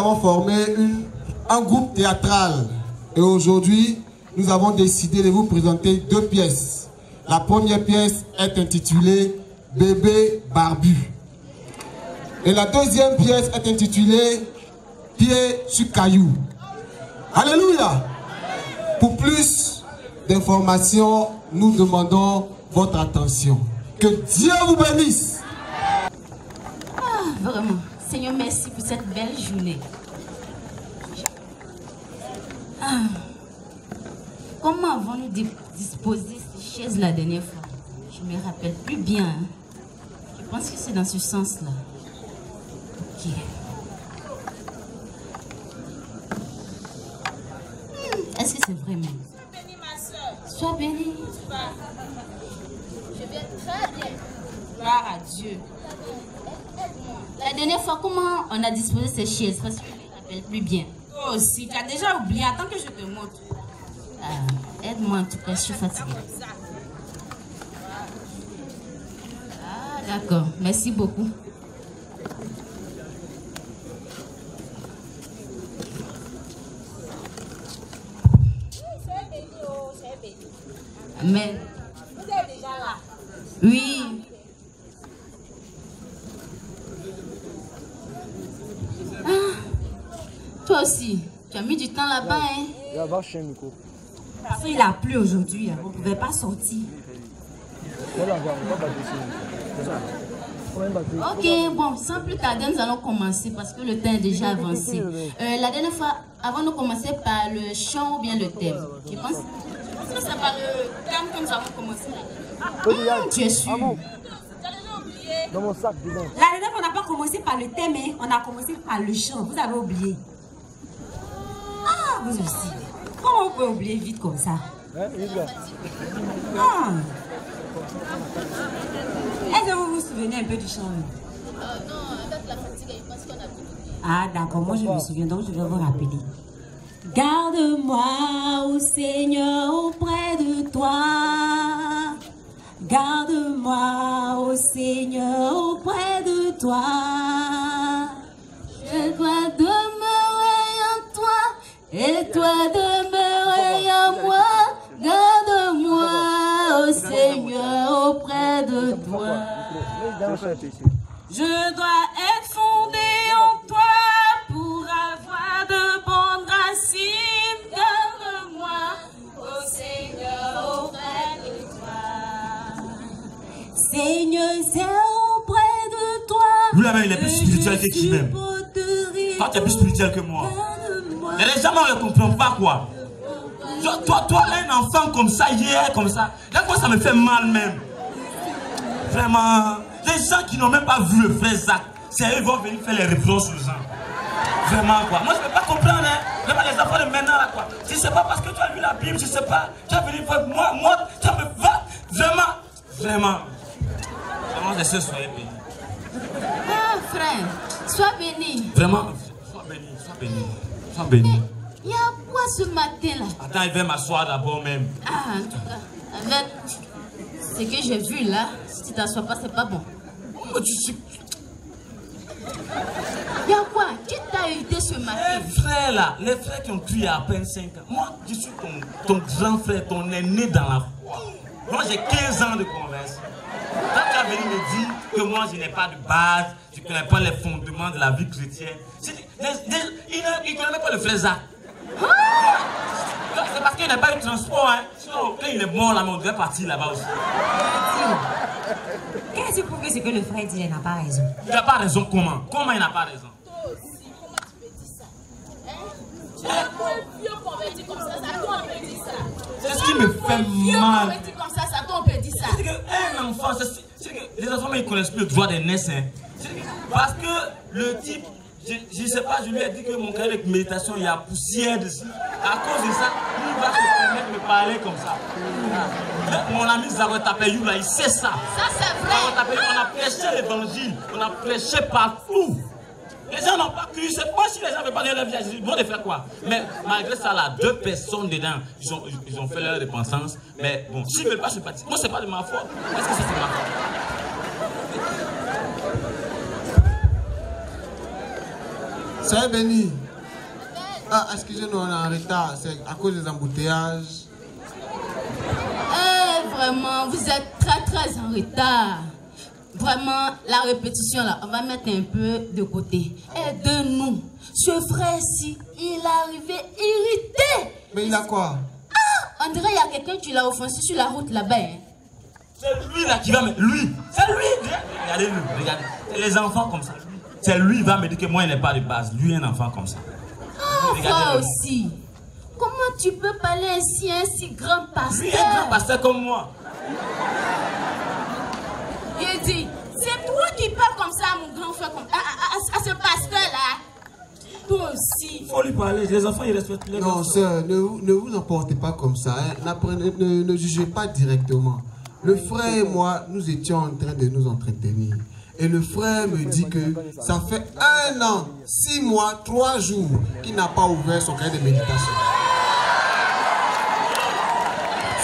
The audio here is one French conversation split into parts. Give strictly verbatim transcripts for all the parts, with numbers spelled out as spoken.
avons formé une, un groupe théâtral. Et aujourd'hui, nous avons décidé de vous présenter deux pièces. La première pièce est intitulée « Bébé barbu ». Et la deuxième pièce est intitulée « Pied sur caillou ». Alléluia! Pour plus d'informations, nous demandons votre attention. Que Dieu vous bénisse! Ah, vraiment. Seigneur, merci pour cette belle journée. Ah. Comment avons-nous disposé ces chaises la dernière fois? Je ne me rappelle plus bien. Hein? Je pense que c'est dans ce sens-là. Ok. Hmm, est-ce que c'est vrai même? Sois bénie, ma soeur. Sois bénie. Je vais très bien. Gloire à Dieu. La dernière fois, comment on a disposé ces chaises? Parce que je ne me rappelle plus bien. Toi aussi, tu as déjà oublié. Attends que je te montre. Ah, aide-moi en tout cas, je suis fatiguée. Ah, d'accord. Merci beaucoup. Mais... Vous êtes déjà là? Oui. Ah, toi aussi, tu as mis du temps là-bas, hein? Là-bas, chez Miko. Parce qu'il a plu aujourd'hui, hein. On ne pouvait pas sortir. Ok, bon, sans plus tarder, nous allons commencer parce que le temps est déjà avancé. Euh, la dernière fois, avant de commencer par le chant ou bien le thème, je pense, je pense que c'est par le thème que nous avons commencé. Mmh, tu es sûr? Dans mon sac, dedans. La dernière fois, on n'a pas commencé par le thème, hein. On a commencé par le chant. Vous avez oublié. Ah, vous aussi. Comment on peut oublier vite comme ça? Ah. Est-ce que vous vous souvenez un peu du chant? euh, Non, avec la fatigue, parce qu'on a tout oublié. Ah d'accord, moi je me souviens, donc je vais vous rappeler. Garde-moi, ô Seigneur, auprès de toi. Garde-moi, ô Seigneur, auprès de toi. Je dois demeurer en toi. Et toi demeurer en moi, garde-moi, ô Seigneur, auprès de toi. Je dois être fondé en toi pour avoir de bonnes racines. Garde-moi, ô Seigneur, auprès de toi. Seigneur, c'est auprès de toi. Nous, là-même, il est plus spirituel que qui même. Toi, tu es plus spirituel que moi. Mais les gens ne le comprennent pas quoi. Toi, toi, toi, un enfant comme ça, hier, comme ça. Là, quoi, ça me fait mal même. Vraiment. Les gens qui n'ont même pas vu le vrai Zach, c'est eux qui vont venir faire les réponses aux gens. Vraiment quoi. Moi, je ne peux pas comprendre, hein. Vraiment, les enfants de maintenant, là quoi. Tu ne sais pas parce que tu as lu la Bible, je ne sais pas. Tu as venu voir moi, moi, tu me vas. Vraiment. Vraiment. Vraiment, je sais, soyez bénis. Ah, frère, sois béni. Vraiment, sois béni, sois béni. Béni. Il y a quoi ce matin là? Attends, il va m'asseoir d'abord même. Ah, en tout cas, avec ce que j'ai vu là, si tu t'assois pas, c'est pas bon. Oh, tu sais. Il y a quoi? Qui t'a aidé ce matin? Les frères là, les frères qui ont crié à peine cinq ans. Moi, je suis ton, ton grand frère, ton aîné dans la foi. Moi, j'ai quinze ans de conversion. Quand tu as venu me dire que moi, je n'ai pas de base, je ne connais pas les fondements de la vie chrétienne. Il ne connaît pas le frère Zach. Ah, c'est parce qu'il n'a pas eu de transport. Hein. Sinon, quand il est mort là, on devait partir là-bas aussi. Qu'est-ce que vous pouvez dire que le frère dit qu'il n'a pas raison? Il n'a pas raison comment? Comment il n'a pas raison? Toi aussi, comment tu peux dire ça? Tu es un vieux converti comme ça, ça toi on peut dire ça. C'est ce qui me fait mal. Un vieux comme ça, ça toi on peut dire ça. C'est qu'un enfant, c'est que les enfants ils ne connaissent plus le droit des naissances. Parce que le type. Je ne sais pas, je lui ai dit que mon cahier de méditation, il y a poussière dessus. À cause de ça, lui va se permettre de parler comme ça. Mmh. Mon ami Zagot Tapayou, là, il sait ça. Ça, c'est vrai. Zagot Tapayou, on a prêché l'évangile, on a prêché partout. Les gens n'ont pas cru. C'est pas si les gens ne veulent pas dire leur vie à Jésus, ils vont les faire quoi? Mais malgré ça, là, deux personnes dedans, ils ont, ils ont fait leur repentance. Mais bon, s'ils ne veulent pas se baptiser, moi, ce n'est pas de ma faute. Est-ce que c'est de ma faute? Soyez bénis. Ah, excusez-nous, on est en retard. C'est à cause des embouteillages. Eh, vraiment, vous êtes très, très en retard. Vraiment, la répétition, là, on va mettre un peu de côté. Aide-nous. Ce frère-ci, il est arrivé irrité. Mais il a quoi? Ah, on dirait qu'il y a quelqu'un qui l'a offensé sur la route là-bas. Hein. C'est lui là qui va me... Lui, c'est lui. Regardez-le, regardez. C'est les enfants comme ça. C'est lui qui va me dire que moi, il n'est pas de base. Lui, un enfant comme ça. Ah, toi aussi. Comment tu peux parler ainsi à un si grand pasteur? Lui, un grand pasteur comme moi. Il dit, c'est toi qui parles comme ça à mon grand frère, comme... à, à, à, à ce pasteur-là. Toi aussi. Il faut lui parler, les enfants, ils respectent les enfants. Non, sœur, ne, ne vous emportez pas comme ça. Hein. Ne, ne jugez pas directement. Le frère et moi, nous étions en train de nous entretenir. Et le frère me dit que ça fait un an, six mois, trois jours qu'il n'a pas ouvert son cahier de méditation.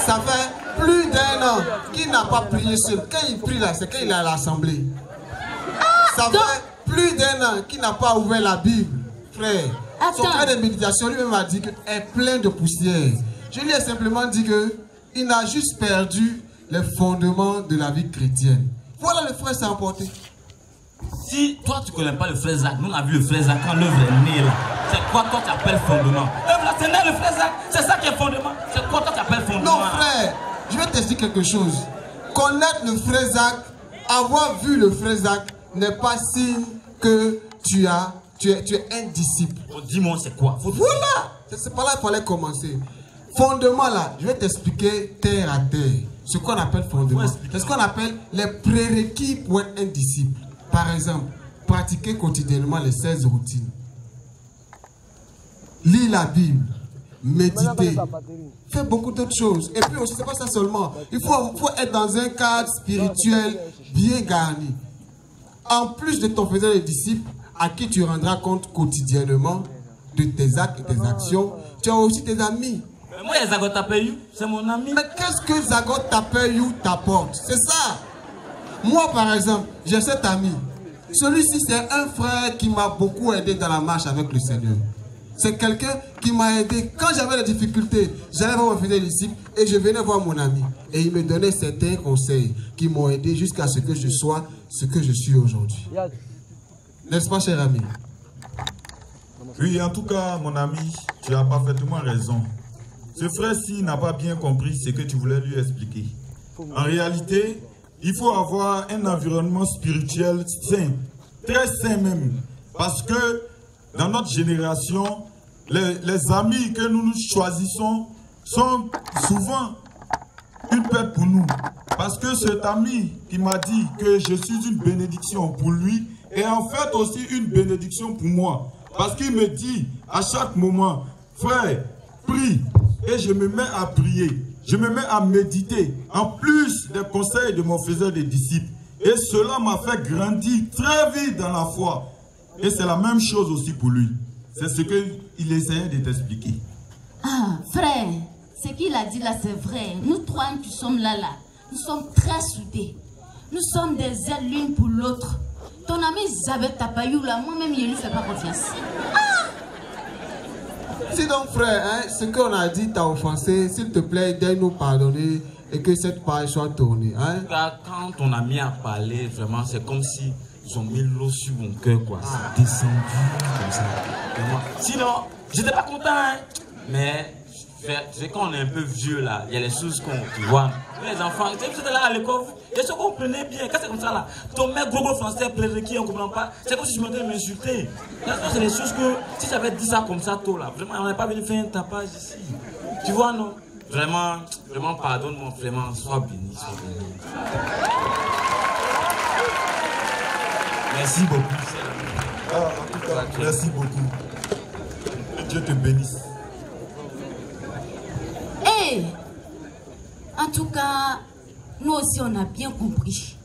Ça fait plus d'un an qu'il n'a pas prié seul. Quand il prie là, c'est quand il est à l'assemblée. Ça fait plus d'un an qu'il n'a pas ouvert la Bible, frère. Son cahier de méditation lui-même a dit qu'il est plein de poussière. Je lui ai simplement dit qu'il n'a juste perdu les fondements de la vie chrétienne. Voilà, le frère s'est emporté. Si toi tu ne connais pas le frère Zach, nous on a vu le frère Zach quand l'œuvre est née là. C'est quoi toi tu appelles fondement? L'œuvre là c'est né le frère Zach, c'est ça qui est fondement. C'est quoi toi tu appelles fondement? Non frère, je vais te dire quelque chose. Connaître le frère Zach, avoir vu le frère Zach n'est pas signe que tu as, tu es, tu es un disciple. Oh, dis-moi c'est quoi? Faut... Voilà, c'est par là qu'il fallait commencer. Fondement là, je vais t'expliquer terre à terre. Ce qu'on appelle fondement, c'est ce qu'on appelle les prérequis pour être un disciple. Par exemple, pratiquer quotidiennement les seize routines. Lire la Bible, méditer, faire beaucoup d'autres choses. Et puis aussi, c'est pas ça seulement. Il faut, faut être dans un cadre spirituel bien garni. En plus de ton faisant des disciples, à qui tu rendras compte quotidiennement de tes actes et tes actions, tu as aussi tes amis. Moi, il y a Zagot Tapayou, c'est mon ami. Mais qu'est-ce que Zagot Tapayou t'apporte? C'est ça. Moi, par exemple, j'ai cet ami. Celui-ci, c'est un frère qui m'a beaucoup aidé dans la marche avec le Seigneur. C'est quelqu'un qui m'a aidé. Quand j'avais des difficultés, j'allais voir mon fidèle disciple et je venais voir mon ami. Et il me donnait certains conseils qui m'ont aidé jusqu'à ce que je sois ce que je suis aujourd'hui. N'est-ce pas, cher ami? Oui, en tout cas, mon ami, tu as parfaitement raison. Ce frère-ci n'a pas bien compris ce que tu voulais lui expliquer. En réalité, il faut avoir un environnement spirituel sain, très sain même. Parce que dans notre génération, les, les amis que nous nous choisissons sont souvent une perte pour nous. Parce que cet ami qui m'a dit que je suis une bénédiction pour lui est en fait aussi une bénédiction pour moi. Parce qu'il me dit à chaque moment, frère, prie. Et je me mets à prier, je me mets à méditer, en plus des conseils de mon faiseur des disciples. Et cela m'a fait grandir très vite dans la foi. Et c'est la même chose aussi pour lui. C'est ce qu'il essayait de t'expliquer. Ah, frère, ce qu'il a dit là, c'est vrai. Nous trois qui sommes là, là, nous sommes très soudés. Nous sommes des ailes l'une pour l'autre. Ton ami Zagot Tapayou, là, moi-même, je ne lui fais pas confiance. Ah! Si donc, frère, hein, ce qu'on a dit t'a offensé, s'il te plaît, d'aille nous pardonner et que cette page soit tournée. Hein? Quand ton ami a parlé, vraiment, c'est comme si ils ont mis l'eau sur mon cœur, quoi. Ah. C'est descendu comme ça. Vraiment. Sinon, j'étais pas content, hein. Mais, c'est quand on est un peu vieux, là, il y a les choses qu'on voit. Les enfants, j'étais là à l'école, les choses qu'on comprenait bien. Quand c'est comme ça, là, ton mec gros gros français, prérequis, on ne comprend pas. C'est comme si je me disais m'insulter. C'est les choses que, si j'avais dit ça comme ça tôt, là, vraiment, on n'aurait pas venu faire un tapage ici. Tu vois, non? Vraiment, vraiment, pardonne-moi, vraiment, sois béni, sois béni. Merci beaucoup. Ah, en tout cas, merci beaucoup. Que Dieu te bénisse. Hey! En tout cas, nous aussi, on a bien compris.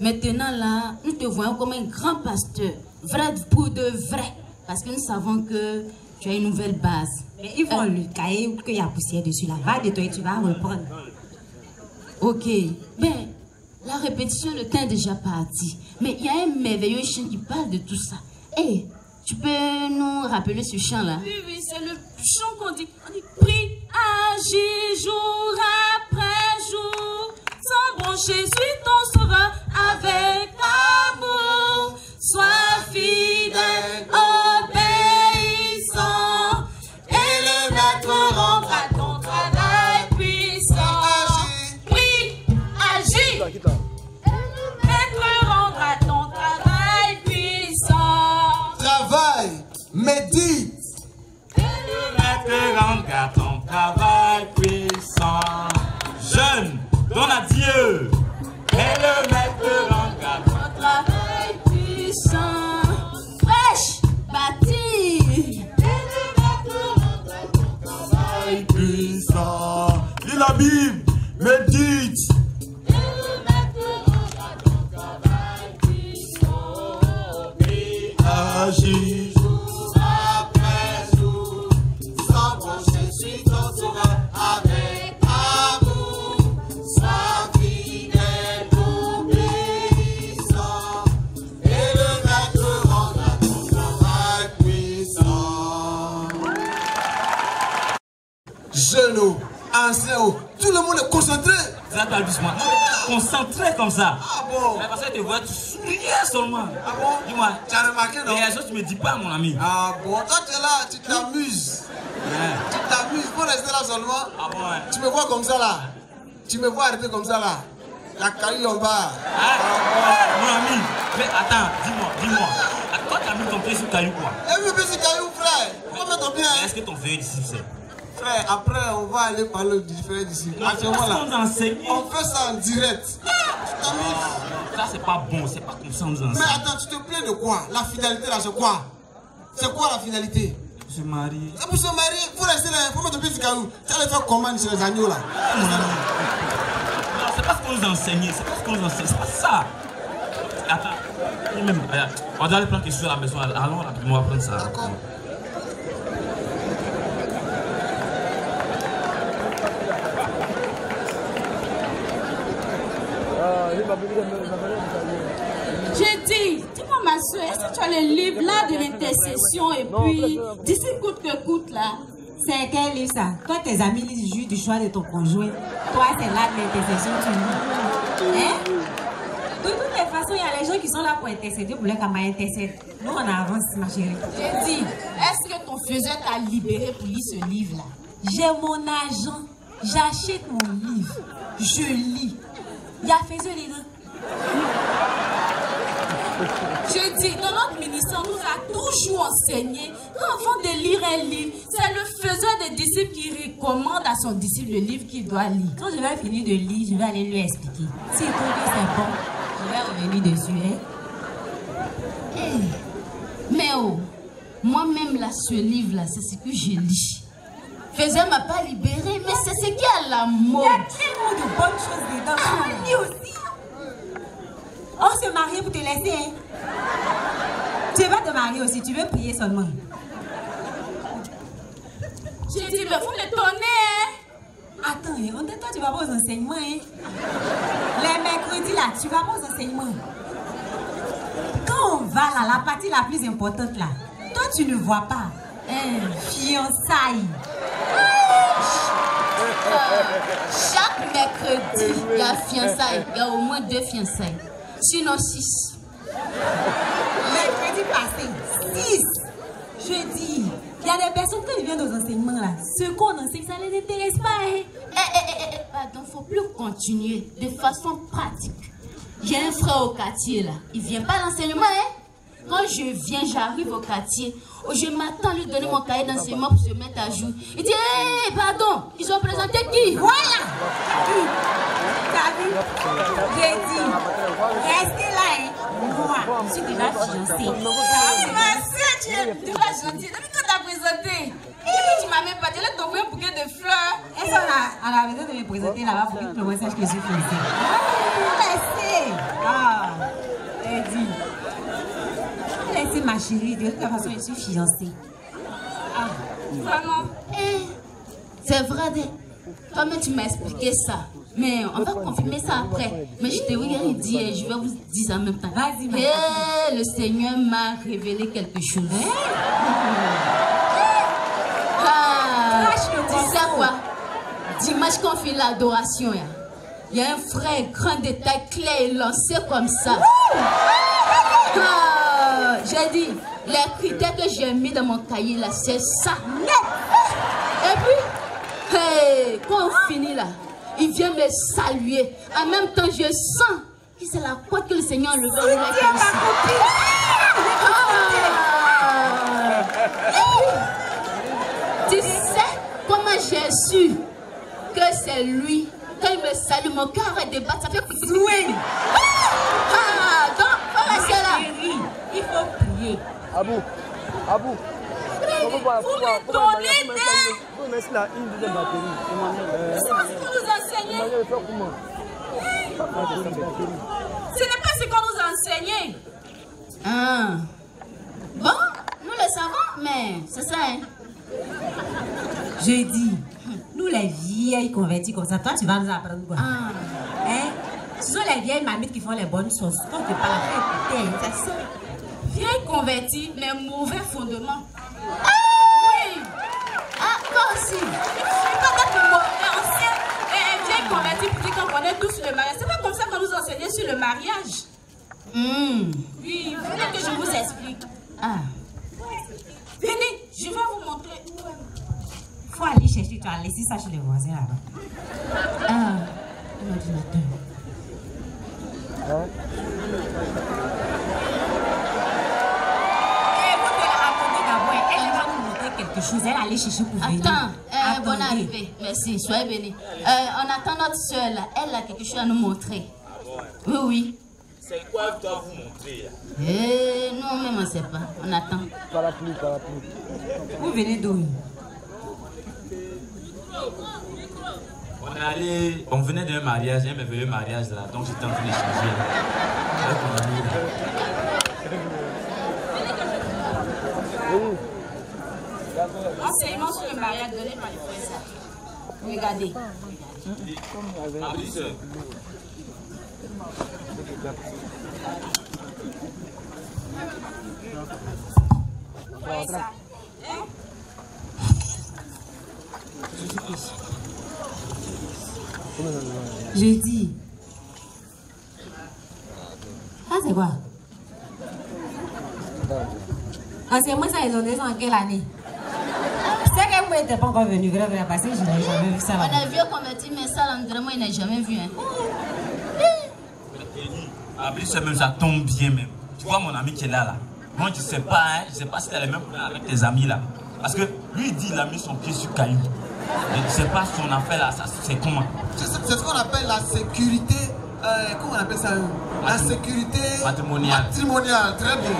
Maintenant, là, nous te voyons comme un grand pasteur. Vrai pour de vrai. Parce que nous savons que tu as une nouvelle base. Mais ils vont euh, le cahier ou qu'il y a poussière dessus. Là, va nettoyer, tu vas reprendre. Ok. Ben, la répétition, le temps est déjà parti. Mais il y a un merveilleux chien qui parle de tout ça. Hé, hey, Tu peux nous rappeler ce chant là? Oui, oui, c'est le chant qu'on dit. On dit prie, agis jour après jour. Sans bon Jésus, ton sauveur, avec amour. Sois fidèle, obéissant, et le maître rendra ton travail puissant. Prie, agis, et le maître rendra ton travail puissant. Travaille, médite, et le maître rendra ton travail puissant. Jeune, donne à Dieu, et le maître rendra ton travail puissant. Fraîche, bâtie, et le maître rendra ton travail puissant. Lis la Bible, médite, et le maître rendra ton travail puissant. Prie, agis, jour après jour, sans bon Jésus, ton sauveur, avec amour, sois fidèle, obéissant. Genoux, anciens, tout le monde est concentré. Zach, parle doucement. Concentré comme ça. Ah bon? La personne te voit, tu souriais seulement. Ah bon? Dis-moi. Tu as remarqué, non? Il y a des choses que tu ne me dis pas, mon ami. Ah bon? Toi, tu es là, tu t'amuses. Ouais. Tu t'amuses. Faut rester là seulement. Ah bon, ouais. Tu me vois comme ça, là. Tu me vois arrêter comme ça, là. La caille en bas. Ah, ah bon. Mon ami, mais attends, dis-moi, dis-moi. Toi, tu as mis ton pied sur caillou, quoi? J'ai mis le pied sur caillou, frère. Comment mettre ton pied? Est-ce que ton veilleux disciple, c'est? Frère, après on va aller parler aux différents disciples. On fait ça en direct. Ah, tu ah, ça c'est pas bon, c'est pas comme ça on nous enseigne. Mais attends, tu te plains de quoi? La finalité là c'est quoi? C'est quoi la finalité? Se marier. Et pour se marier, il faut rester là, il faut mettre le pied sur le caillou. Tu allais faire commande sur les agneaux là. Ah, non, non c'est pas ce qu'on nous enseignait, c'est pas ce qu'on nous enseigne, c'est pas ça. Attends, même, on doit aller prendre quelque chose à la maison, allons rapidement prendre ça. D'accord. J'ai dit, dis-moi ma soeur, est-ce que tu as le livre là de l'intercession et puis d'ici coûte que coûte là? C'est quel livre ça? Toi tes amis lisent juste du choix de ton conjoint. Toi c'est là de l'intercession tu lis. Hein? De toutes les façons, il y a les gens qui sont là pour intercéder, pour leur camarade intercède. Nous on avance ma chérie. J'ai dit, est-ce que ton faiseur t'a libéré pour lire ce livre là? J'ai mon agent, j'achète mon livre, je lis. Il y a fait ce livre. Je dis, dans notre ministère, on nous a toujours enseigné qu'avant de lire un livre, c'est le faiseur des disciples qui recommande à son disciple le livre qu'il doit lire. Quand je vais finir de lire, je vais aller lui expliquer. Si il trouve que c'est bon, je vais revenir dessus. Hein? Hey. Mais oh, moi-même, là, ce livre-là, c'est ce que je lis. Faiseur m'a pas libéré, mais c'est ce qui a la mode. Il y a tellement de bonnes choses dedans. Ah, lui aussi. On se marie pour te laisser. Hein? Tu vas te marier aussi, tu veux prier seulement. J'ai dit, mais vous le tournez. Attends, on dit, toi, tu vas pas aux enseignements. Hein? Les mercredis, là, tu vas pas aux enseignements. Quand on va là, la partie la plus importante, là, toi, tu ne vois pas. Hein, fiançailles. Chaque mercredi, il y a fiançailles. Il y a au moins deux fiançailles. Sinon, six. Mercredi passé, six. Jeudi, il y a des personnes qui viennent aux enseignements là. Ce qu'on enseigne, ça ne les intéresse pas. Hein? Eh, eh, eh, eh, pardon, il ne faut plus continuer de façon pratique. J'ai un frère au quartier là. Il ne vient pas à l'enseignement. Hein? Quand je viens, j'arrive au quartier. Je m'attends à lui donner mon cahier d'enseignement pour se mettre à jour. Il dit, hé, hey, pardon, ils ont présenté qui? Voilà! T'as vu? J'ai dit, restez là, hein. Moi, je suis déjà fiancée. Oui, ma soeur, tu es déjà gentille. Depuis quand t'as présenté? Et tu m'as même pas dit, là, t'as un bouquet de fleurs. Est-ce qu'on a, a besoin de me présenter là-bas pour que tout le monde sache que je suis fiancée? Laissez! Ah, j'ai dit. Laissez ma chérie, de toute façon je suis fiancée. Ah, vraiment? Eh, c'est vrai, toi-même tu m'as expliqué ça. Mais on va confirmer ça après. Mais je te regarde et dis, je vais vous dire en même temps. Vas-y, vas-y. Eh, le Seigneur m'a révélé quelque chose. Ah, tu sais quoi? Dimanche qu'on fait l'adoration, il y a un frère grand détail clair et lancé comme ça. Ah, j'ai dit, les critères que j'ai mis dans mon cahier là, c'est ça. Et puis, hey, quand on finit là, il vient me saluer. En même temps, je sens que c'est la porte que le Seigneur le veut. Soutiens ma copine. Ah, ah, tu sais comment j'ai su que c'est lui. Quand il me salue, mon cœur arrête de battre. Ça fait flouer. Ah, donc, on reste là. Il faut prier. Ah bon? Ah bon? Vous me donnez des... Vous laissez là une deuxième batterie. C'est ce qu'on nous enseignait. Ce n'est pas ce qu'on nous enseignait. Ah. Bon, nous le savons, mais c'est ça. Hein? Je dis, nous les vieilles converties comme ça, toi tu vas nous apprendre quoi? Ah. Hein? Ce sont les vieilles mamites qui font les bonnes choses. Toi tu parles à faire écouter, c'est ça. Vieilles converties, mais mauvais fondement. Ah! Si. Quand on dit qu'on connaît tout sur le mariage, c'est pas comme ça qu'on nous enseignait sur le mariage. Mmh. Oui, venez que je vous explique. Ah. Venez, je vais vous montrer. Faut aller chercher, tu as laissé ça chez les voisins là-bas. Ah, l'ordinateur. Chose, elle allait chercher pour venir. Attends, euh, bonne arrivée. Merci, soyez bénis. Euh, on attend notre soeur là. Elle a quelque chose à nous montrer. Ah bon, hein? Oui, oui. C'est quoi que doit vous montrer là? Eh, non, même on ne sait pas. On attend. Parapluie, parapluie. Vous venez d'où? On est allé, on venait d'un mariage, un merveilleux mariage là. Donc j'étais en train de changer là. Là enseignement sur le mariage donné par les frères Zach. Regardez. J'ai dit. Ah, c'est quoi? Enseignement, ça, ils ont donné en quelle année? Moi, il n'était pas encore venu, vrai, vrai, parce que je n'ai jamais vu ça. On a vu qu'on m'a dit, mais ça, l'endroit, il n'a jamais vu. Hein. Abri, c'est même, ça tombe bien, même. Tu vois, mon ami qui est là, là. Moi, je ne sais pas, hein, je ne sais pas si tu as les mêmes problèmes avec tes amis, là. Parce que lui, il dit, il a mis son pied sur caillou. Je ne sais pas son affaire, là, ça, c'est comment. C'est ce qu'on appelle la sécurité. Euh, comment on appelle ça? La sécurité matrimoniale. Matrimoniale, très bien.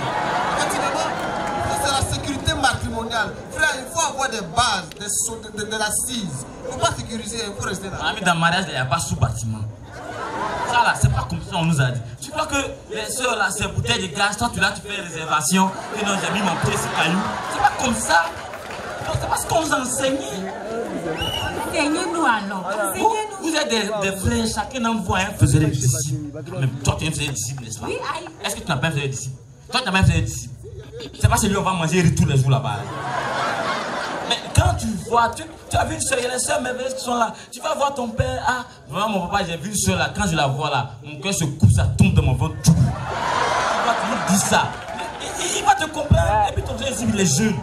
C'est la sécurité matrimoniale. Frère, il faut avoir des bases, des so de, de, de l'assise. Il ne faut pas sécuriser, il faut rester là. Ah, mais dans le mariage, il n'y a pas sous-bâtiment. Ça là, c'est pas comme ça, on nous a dit. Tu crois que les soeurs là, c'est bouteille de glace, toi tu là, tu fais réservation. Et non, j'ai mis mon pied sur caillou. C'est pas comme ça. C'est pas ce qu'on nous enseignait. Enseignez-nous alors. Vous, vous êtes des, des frères, chacun envoie un faisait des disciples. Mais toi, tu es un faisait des disciples, n'est-ce pas? Oui, aïe. Est-ce que tu n'as pas un faisait des disciples? Toi, tu n'as pas un faisait des disciples. C'est pas celui où on va manger riz tous les jours là-bas. Mais quand tu vois, tu, tu as vu une soeur, il y a des soeurs merveilleuses qui sont là. Tu vas voir ton père. Ah, vraiment, mon papa, j'ai vu une soeur là. Quand je la vois là, mon cœur se coupe, ça tombe dans mon ventre. Tu vois, tu lui dis ça. Il, il va te comprendre. Et puis ton frère, il est jeune.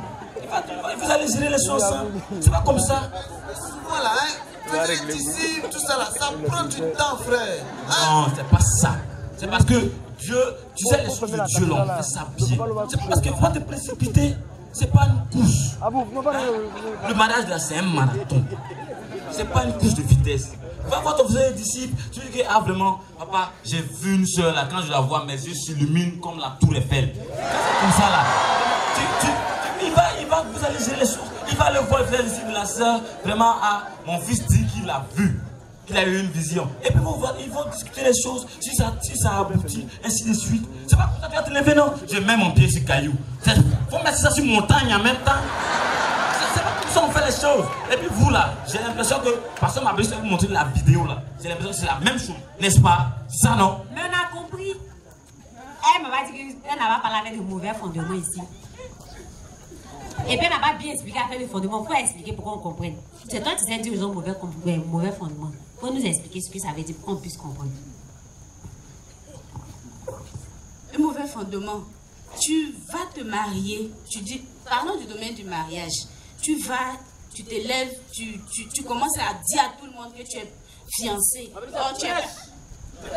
Il va te, vous allez gérer les choses. Hein. C'est pas comme ça. Voilà, hein. Tu ici, tout ça là, ça prend du temps, frère. Hein? Non, c'est pas ça. C'est parce que Dieu, tu sais, les choses de Dieu, l'on fait ça bien. C'est pas parce qu'il faut te précipiter, c'est pas une course. Le mariage là, c'est un marathon. C'est pas une course de vitesse. Va voir ton frère disciple, tu dis que, ah vraiment, papa, j'ai vu une soeur là, quand je la vois, mes yeux s'illuminent comme la tour Eiffel. C'est comme ça là. Tu, tu, tu, il va, il va, vous allez gérer les choses. Il va le voir, le frère disciple, la soeur, vraiment, ah, mon fils dit qu'il l'a vu. Il a eu une vision. Et puis vous, ils vont discuter les choses, si ça, si ça aboutit, ainsi de suite. C'est pas comme ça que tu vas te lever, non? Je mets mon pied sur caillou. Faut mettre ça sur montagne en même temps. C'est pas comme façon on fait les choses. Et puis vous là, j'ai l'impression que, parce que m'a besoin de vous montrer la vidéo là, j'ai l'impression que c'est la même chose, n'est-ce pas? Ça non? Mais on a compris. Elle m'a dit qu'elle n'a pas parlé de mauvais fondements ici. Et puis elle n'a pas bien expliqué à faire le fondement. Il faut expliquer pourquoi on comprenne. C'est toi qui sais dire aux mauvais, mauvais fondements. Il faut nous expliquer ce que ça veut dire pour qu'on puisse comprendre. Un mauvais fondement. Tu vas te marier, tu dis, parlons du domaine du mariage, tu vas, tu t'élèves, tu, tu, tu commences à dire à tout le monde que tu es fiancé. Oh, tu es... oh,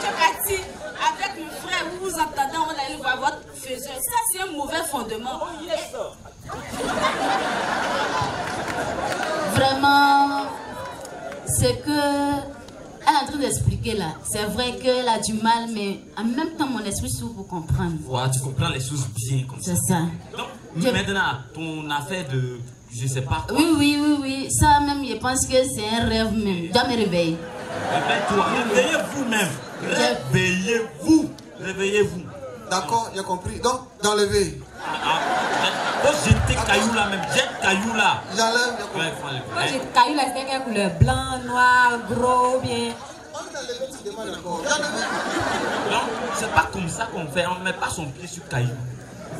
tu es parti avec le frère, vous vous entendez, on allait voir votre faiseur. Ça, c'est un mauvais fondement. Oh, yes. Vraiment, c'est que... Elle est en train d'expliquer là. C'est vrai qu'elle a du mal, mais en même temps, mon esprit s'ouvre pour comprendre. Voilà, tu comprends les choses bien comme ça. C'est ça. Donc, je... maintenant, ton affaire de. Je sais pas. Quoi. Oui, oui, oui, oui. Ça même, je pense que c'est un rêve même. Je dois me réveiller. Réveille-toi. Réveillez-vous même. Réveillez-vous. Réveillez-vous. D'accord, j'ai compris. Donc, d'enlever. Ah, ah, j'étais caillou là même, j'ai caillou là. J'enlève. Moi j'ai caillou là, c'est quelle couleur? Blanc, noir, gros, bien. Non, c'est pas comme ça qu'on fait, on ne met pas son pied sur caillou.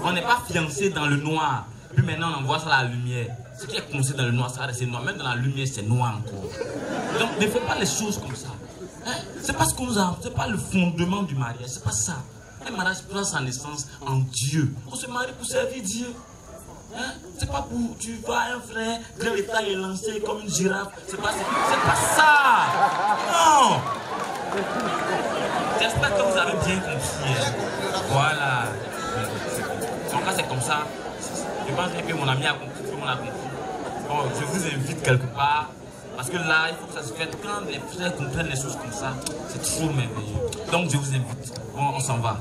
On n'est pas fiancé dans le noir. Puis maintenant on envoie ça à la lumière. Ce qui est coincé dans le noir, ça reste noir. Même dans la lumière, c'est noir encore. Donc ne fais pas les choses comme ça. Hein? C'est pas ce qu'on nous a, c'est pas le fondement du mariage, c'est pas ça. Un mariage prend sa naissance en Dieu. On se marie pour servir Dieu. Hein? C'est pas pour tu vois un frère, grand état est lancé comme une girafe. C'est pas, pas ça. Non. J'espère que vous avez bien compris. Voilà. Donc quand c'est comme ça, je pense que mon ami a compris, tout le monde a compris. Bon, je vous invite quelque part. Parce que là, il faut que ça se fasse. Quand les frères comprennent les choses comme ça, c'est toujours merveilleux. Donc, je vous invite. Bon, on s'en va.